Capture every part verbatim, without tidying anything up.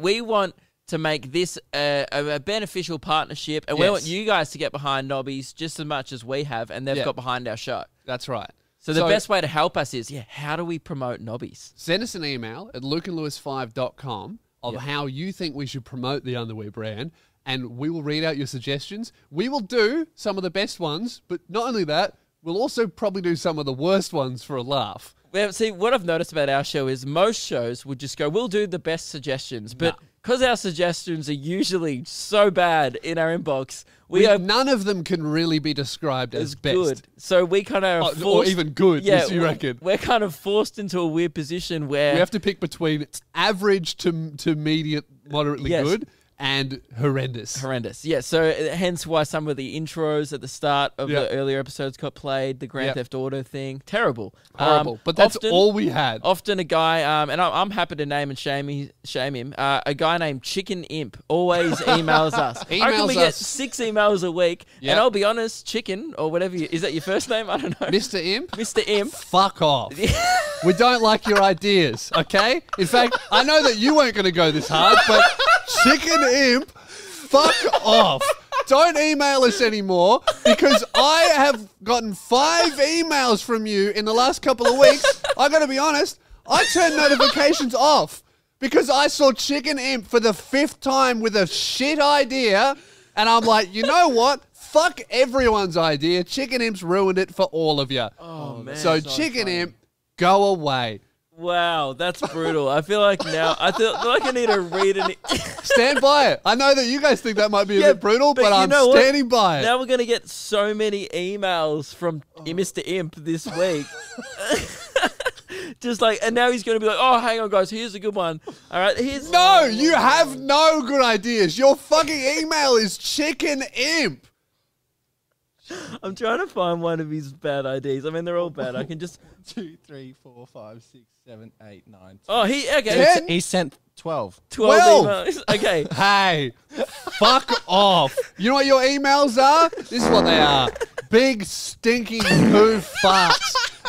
we want to make this a, a, a beneficial partnership, and yes. we want you guys to get behind Nobbies just as much as we have, and they've yeah. got behind our show. That's right. So the so, best way to help us is, yeah, how do we promote Nobbies? Send us an email at luke and lewis five dot com of yep. how you think we should promote the underwear brand, and we will read out your suggestions. We will do some of the best ones, but not only that, we'll also probably do some of the worst ones for a laugh. Well, see, what I've noticed about our show is most shows would just go, we'll do the best suggestions, but because nah. our suggestions are usually so bad in our inbox, we, we are, none of them can really be described as, as best. Good. So we kind of oh, forced, or even good, yeah, you reckon? We're kind of forced into a weird position where we have to pick between average to to medium, moderately yes. good. And horrendous. Horrendous, yeah. So hence why some of the intros at the start of yep. the earlier episodes got played, the Grand yep. Theft Auto thing. Terrible. Horrible, um, but that's often, all we had. Often a guy, um, and I'm, I'm happy to name and shame, he, shame him, uh, a guy named Chicken Imp always emails us. Emails I reckon we us. get six emails a week, yep. and I'll be honest, Chicken, or whatever, you, is that your first name? I don't know. Mister Imp? Mister Imp. Fuck off. We don't like your ideas, okay? In fact, I know that you weren't going to go this hard, but... Chicken Imp, fuck off. Don't email us anymore because I have gotten five emails from you in the last couple of weeks. I've got to be honest, I turned notifications off because I saw Chicken Imp for the fifth time with a shit idea, and I'm like, you know what? Fuck everyone's idea. Chicken Imp's ruined it for all of you. Oh, man. So, so Chicken funny. Imp, go away. Wow, that's brutal. I feel like now, I feel like I need to read an... Stand by it. I know that you guys think that might be a yeah, bit brutal, but, but I'm standing what? by it. Now we're going to get so many emails from oh. Mister Imp this week. Just like, and now he's going to be like, oh, hang on, guys, here's a good one. All right, here's... No, you have no good ideas. Your fucking email is Chicken Imp. I'm trying to find one of his bad I Ds. I mean, they're all bad. I can just two, three, four, five, six, seven, eight, nine. Ten. Oh, he okay. He sent twelve. Twelve. twelve. Emails. Okay. Hey, fuck off. You know what your emails are? This is what they are: big stinky poo farts.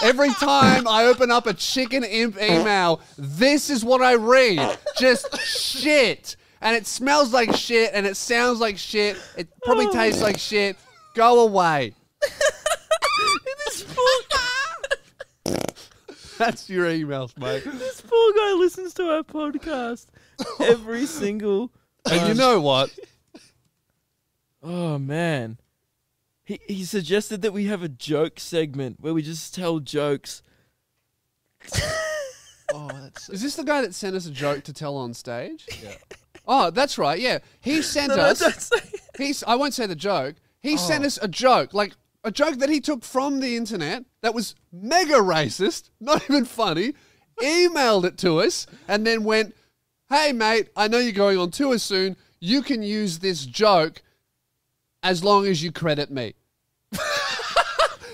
Every time I open up a Chicken Imp email, this is what I read. Just shit, and it smells like shit, and it sounds like shit. It probably oh. tastes like shit. Go away. This poor That's your emails, mate. This poor guy listens to our podcast every single time. And you know what? Oh, man. He, he suggested that we have a joke segment where we just tell jokes. Oh, that's... Is this the guy that sent us a joke to tell on stage? Yeah. Oh, that's right, yeah. He sent no, us... No, say... He's, I won't say the joke... He oh. sent us a joke, like a joke that he took from the internet that was mega racist, not even funny, emailed it to us, and then went, hey, mate, I know you're going on tour soon. You can use this joke as long as you credit me.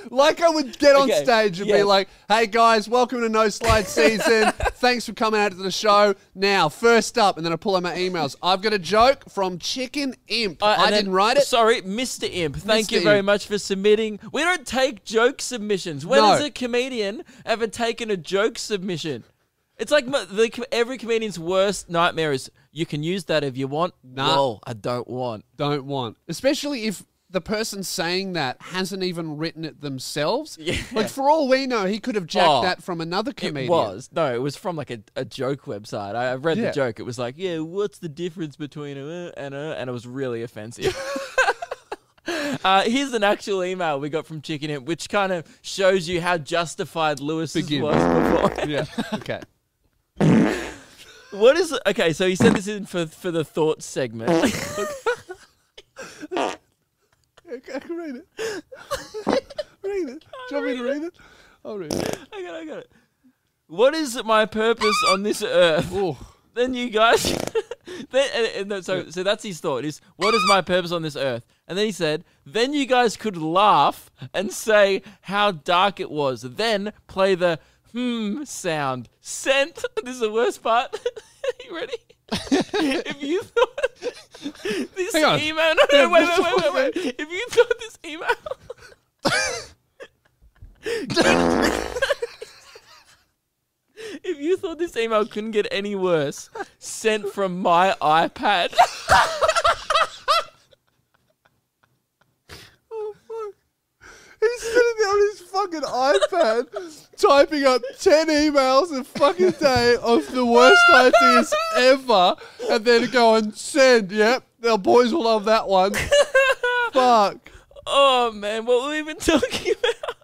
Like I would get on okay. stage and yeah. be like, hey, guys, welcome to No Slide Season. Thanks for coming out to the show. Now, first up, and then I pull out my emails. I've got a joke from Chicken Imp. Uh, I then, didn't write it. Sorry, Mister Imp. Thank Mister you very Imp. much for submitting. We don't take joke submissions. When no. has a comedian ever taken a joke submission? It's like my, the, every comedian's worst nightmare is, you can use that if you want. Nah. No, I don't want. Don't want. Especially if... the person saying that hasn't even written it themselves. Yeah. Like, for all we know, he could have jacked oh, that from another comedian. It was. No, it was from, like, a, a joke website. I, I read yeah. the joke. It was like, yeah, what's the difference between a and a? And it was really offensive. uh, here's an actual email we got from Chicken Imp, which kind of shows you how justified Lewis was before. Yeah, okay. What is... Okay, so he sent this in for, for the thoughts segment. Okay, I can read it. Read it. Do you want me to read it? I'll read it. I got it, I got it. What is my purpose on this earth? Ooh. Then you guys... then, and, and so, so that's his thought, is, what is my purpose on this earth? And then he said, then you guys could laugh and say how dark it was. Then play the hmm sound. Sent. This is the worst part. You ready? If you thought this email, no, no, wait, wait, wait, wait, wait. If you thought this email, if you thought this email couldn't get any worse, sent from my iPad. Oh, fuck. He's sitting there on his fucking iPad, typing up ten emails a fucking day of the worst ideas ever, and then going, send, yep, the boys will love that one. Fuck. Oh, man, what were we even talking about?